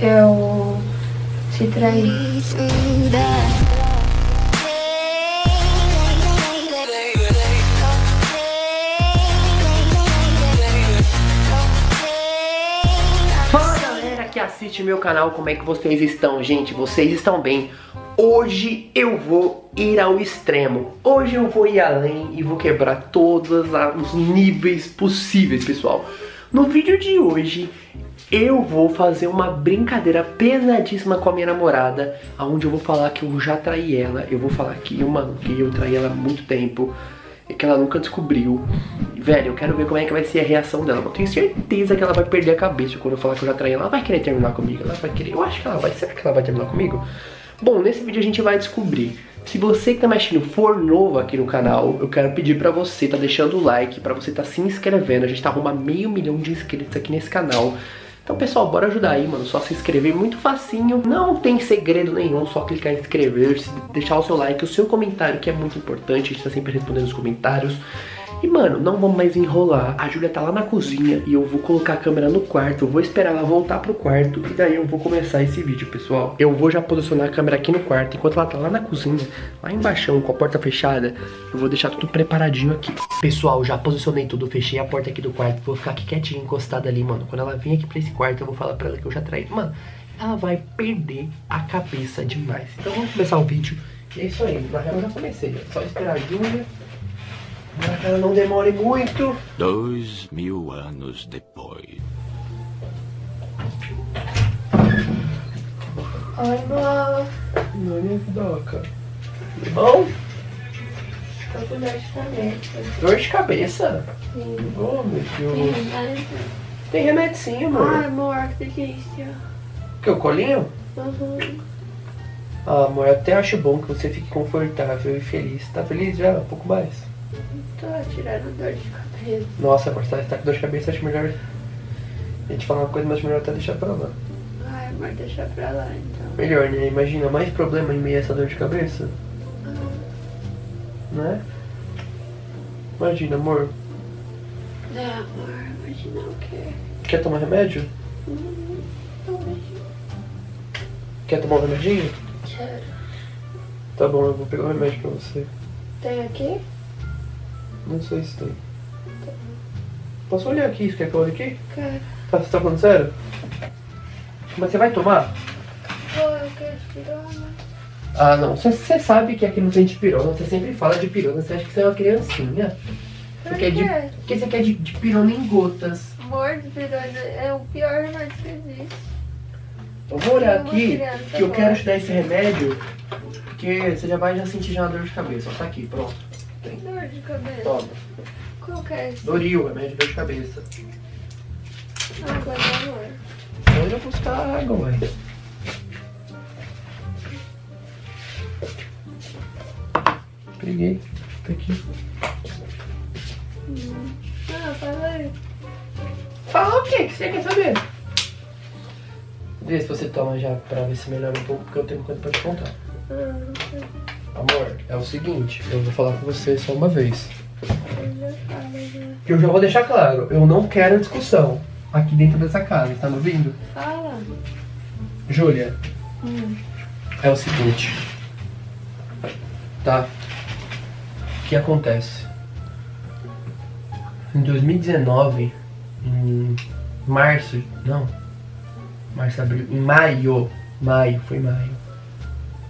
Eu te traí. Fala galera que assiste meu canal, como é que vocês estão? Gente, vocês estão bem? Hoje eu vou ir ao extremo, hoje eu vou ir além e vou quebrar todos os níveis possíveis, pessoal. No vídeo de hoje eu vou fazer uma brincadeira pesadíssima com a minha namorada, onde eu vou falar que eu já traí ela, eu vou falar que eu traí ela há muito tempo, que ela nunca descobriu. Velho, eu quero ver como é que vai ser a reação dela. Eu tenho certeza que ela vai perder a cabeça quando eu falar que eu já traí ela. Ela vai querer terminar comigo, ela vai querer. Eu acho que ela vai. Será que ela vai terminar comigo? Bom, nesse vídeo a gente vai descobrir. Se você que tá mexendo for novo aqui no canal, eu quero pedir pra você tá deixando o like, pra você tá se inscrevendo. A gente tá arrumando 500 mil de inscritos aqui nesse canal. Então, pessoal, bora ajudar aí, mano. Só se inscrever, muito facinho. Não tem segredo nenhum, só clicar em inscrever, deixar o seu like, o seu comentário, que é muito importante. A gente tá sempre respondendo os comentários. E, mano, não vamos mais enrolar. A Júlia tá lá na cozinha e eu vou colocar a câmera no quarto. Eu vou esperar ela voltar pro quarto e daí eu vou começar esse vídeo, pessoal. Eu vou já posicionar a câmera aqui no quarto. Enquanto ela tá lá na cozinha, lá embaixo, com a porta fechada, eu vou deixar tudo preparadinho aqui. Pessoal, já posicionei tudo, fechei a porta aqui do quarto. Vou ficar aqui quietinho, encostada ali, mano. Quando ela vir aqui pra esse quarto, eu vou falar pra ela que eu já traí. Mano, ela vai perder a cabeça demais. Então vamos começar o vídeo. E é isso aí, na real eu já comecei. É só esperar a Júlia. Ela não demore muito. 2000 anos depois. Ai, mala. Não, nem doca. Tudo bom? Tô com dor de cabeça. Dor de cabeça? Sim. Oh, meu Deus. Tem remédio sim, amor. Ai, amor, que delícia. Que, o colinho? Uhum. Ah, amor, eu até acho bom que você fique confortável e feliz. Tá feliz já? Um pouco mais. Tá tirando dor de cabeça. Nossa, agora você tá com dor de cabeça, acho melhor a gente falar uma coisa, mas melhor até deixar pra lá. Ai, amor, deixar pra lá então. Melhor, né? Imagina, mais problema em meio a essa dor de cabeça. Né? Imagina, amor. É, amor, imagina o quê? Quer tomar remédio? Também. Quer tomar um remedinho? Quero. Tá bom, eu vou pegar um remédio pra você. Tem aqui? Não sei se tem. Posso olhar aqui? Você quer que eu olhe aqui? Quero. Tá, você tá falando sério? Mas você vai tomar? Vou, eu quero pirona. Ah, não. Você sabe que aqui não tem de pirona. Você sempre fala de pirona. Você acha que você é uma criancinha. Por quê? Porque você quer de pirona em gotas. Amor, de pirona é o pior remédio que existe. Eu vou olhar aqui, que eu quero te dar esse remédio. Porque você já vai sentir já uma dor de cabeça. Ó, tá aqui, pronto. Tem dor de cabeça? Toma. Qual que é esse? Doril, remédio de dor de cabeça. Ah, vai dar agora. Hoje eu vou buscar água, ué. Peguei. Tá aqui. Ah, fala aí. Fala o quê? Que você quer saber? Vê se você toma já pra ver se melhora um pouco, porque eu tenho coisa pra te contar. Ah, não sei. Amor, é o seguinte, eu vou falar com você só uma vez. Eu já vou deixar claro, eu não quero discussão aqui dentro dessa casa, tá me ouvindo? Fala. Júlia, é o seguinte, tá? O que acontece? Em 2019, em março, não, março, abril, em maio, foi maio.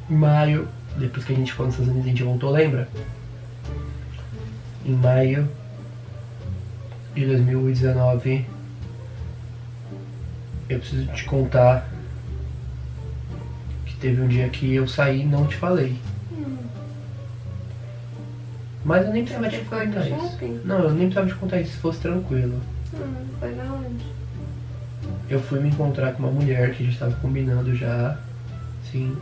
Em maio... Depois que a gente foi nos Estados Unidos, a gente voltou, lembra? Em maio de 2019, eu preciso te contar que teve um dia que eu saí e não te falei. Mas eu nem precisava te contar isso. Não, eu nem precisava te contar isso, se fosse tranquilo. Foi pra onde? Eu fui me encontrar com uma mulher que a gente tava combinando já, sim.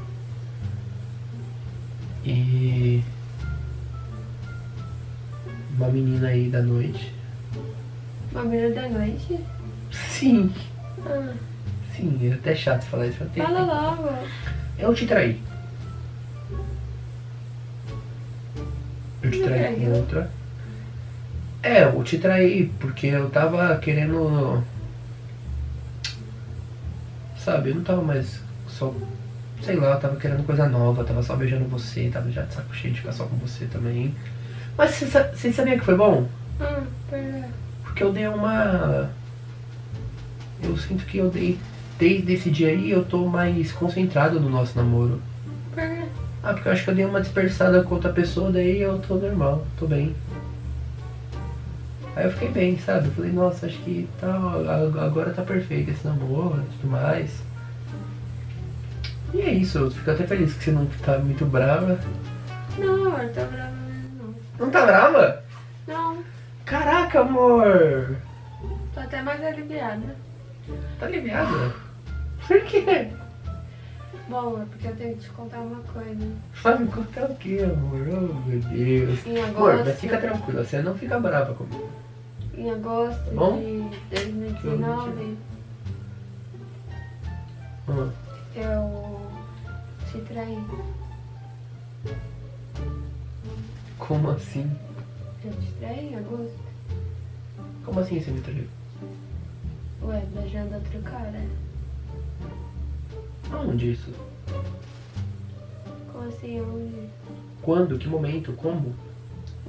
E uma menina aí da noite. Uma menina da noite? Sim. Ah. Sim, é até chato falar isso. Fala logo. Eu te traí. Eu te traí com outra. É, eu te traí porque eu tava querendo sabe? Eu não tava mais só, sei lá, tava querendo coisa nova, tava só beijando você, tava já de saco cheio de ficar só com você também. Mas você sabia que foi bom? Porque eu dei uma... Eu sinto que eu dei... Desde esse dia aí eu tô mais concentrado no nosso namoro. Por quê? Ah, porque eu acho que eu dei uma dispersada com outra pessoa, daí eu tô normal, tô bem. Aí eu fiquei bem, sabe? Eu falei, nossa, acho que tá, agora tá perfeito esse namoro e tudo mais. E é isso, eu fico até feliz que você não tá muito brava. Não, eu não tô brava mesmo. Não tá brava? Não. Caraca, amor! Tô até mais aliviada. Tá aliviada? Por quê? Bom, é porque eu tenho que te contar uma coisa. Vai me contar o quê, amor? Oh, meu Deus. Em agosto... Amor, mas fica tranquila, você não fica brava comigo. Em agosto de 2019... Eu te traí. Como assim? Eu te traí em agosto. Como assim você me traiu? Ué, beijando outro cara. Aonde isso? Como assim, onde? Quando? Que momento? Como?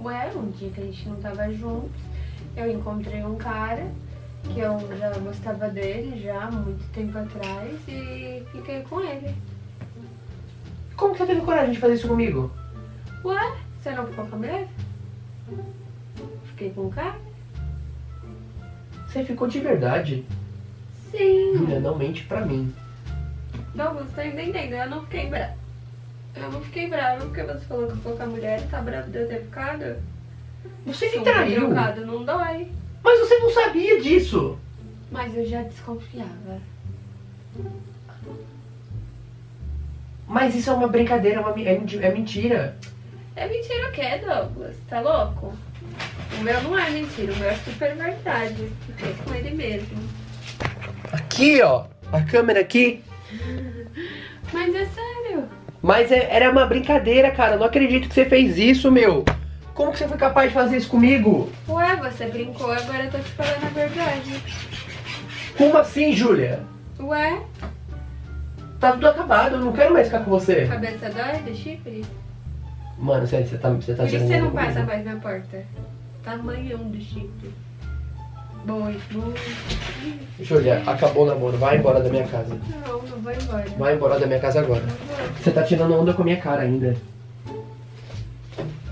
Ué, um dia que a gente não tava juntos, eu encontrei um cara que eu já gostava dele já há muito tempo atrás e fiquei com ele. Como que você teve coragem de fazer isso comigo? Ué, você não ficou com a mulher? Fiquei com o cara. Você ficou de verdade? Sim. Júlia, não mente pra mim. Douglas, tá entendendo? Eu não fiquei brava. Eu não fiquei brava porque você falou que eu fui com a mulher e tá brava de eu ter ficado. Você me traiu. Não dói. Mas você não sabia disso. Mas eu já desconfiava. Mas isso é uma brincadeira, é mentira. É mentira o quê, Douglas? Tá louco? O meu não é mentira, o meu é super verdade. Fiquei com ele mesmo. Aqui, ó. A câmera aqui. Mas é sério. Mas era uma brincadeira, cara. Eu não acredito que você fez isso, meu. Como que você foi capaz de fazer isso comigo? Ué, você brincou, agora eu tô te falando a verdade. Como assim, Júlia? Ué? Tá tudo acabado, eu não quero mais ficar com você. Cabeça dói de chifre? Mano, sério, você tá Por isso você não passa mais na porta. Tamanhão do chifre. Boi. Júlia, acabou o namoro. Vai embora da minha casa. Não, não vai embora. Vai embora da minha casa agora. Você tá tirando onda com a minha cara ainda.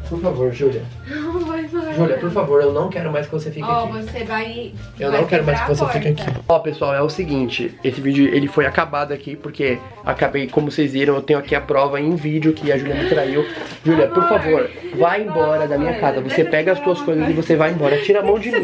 Por favor, Júlia. Não vai embora. Júlia, por favor, eu não quero mais que você fique aqui. Ó, você vai... Eu não quero mais que você fique aqui. Ó, pessoal, é o seguinte. Esse vídeo, ele foi acabado aqui, porque acabei, como vocês viram, eu tenho aqui a prova em vídeo que a Júlia me traiu. Júlia, por favor, vai embora da minha casa. Você pega as suas coisas e você vai embora. Tira a mão de mim.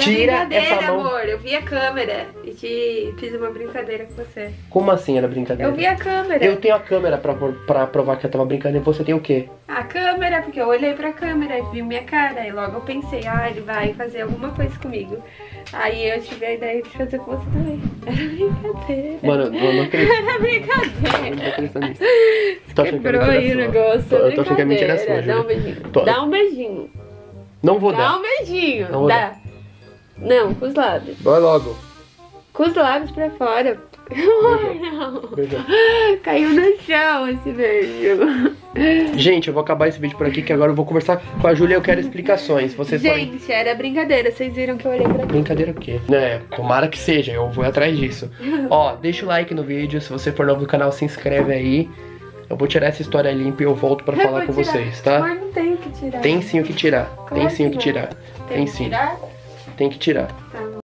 Tira essa mão. Amor, eu vi a câmera e te fiz uma brincadeira com você. Como assim era brincadeira? Eu vi a câmera. Eu tenho a câmera pra provar que eu tava brincando e você tem o quê? A câmera, porque eu olhei pra câmera e vi minha cara e logo eu pensei, ah, ele vai fazer alguma coisa comigo. Aí eu tive a ideia de fazer com você também. Era brincadeira. Mano, eu não acredito. Era brincadeira. Tô achando que é negócio. Eu tô achando que é mentira sua, Júlia. Dá um beijinho. Dá um beijinho. Não vou dar. Dá um beijinho. Não vou dar. Não, com os lábios. Vai logo. Com os lábios pra fora. Não. Beijão. Caiu no chão esse beijo. Gente, eu vou acabar esse vídeo por aqui, que agora eu vou conversar com a Júlia e eu quero explicações. Vocês Gente, podem... era brincadeira, vocês viram que eu olhei pra cá. Brincadeira o quê? É, tomara que seja, eu vou atrás disso. Ó, deixa o like no vídeo, se você for novo no canal, se inscreve aí. Eu vou tirar essa história limpa e eu volto pra falar com vocês, tá? Mas não tem o que tirar. Tem sim o que tirar. Tem sim o que tirar. Tem sim. Tem que tirar.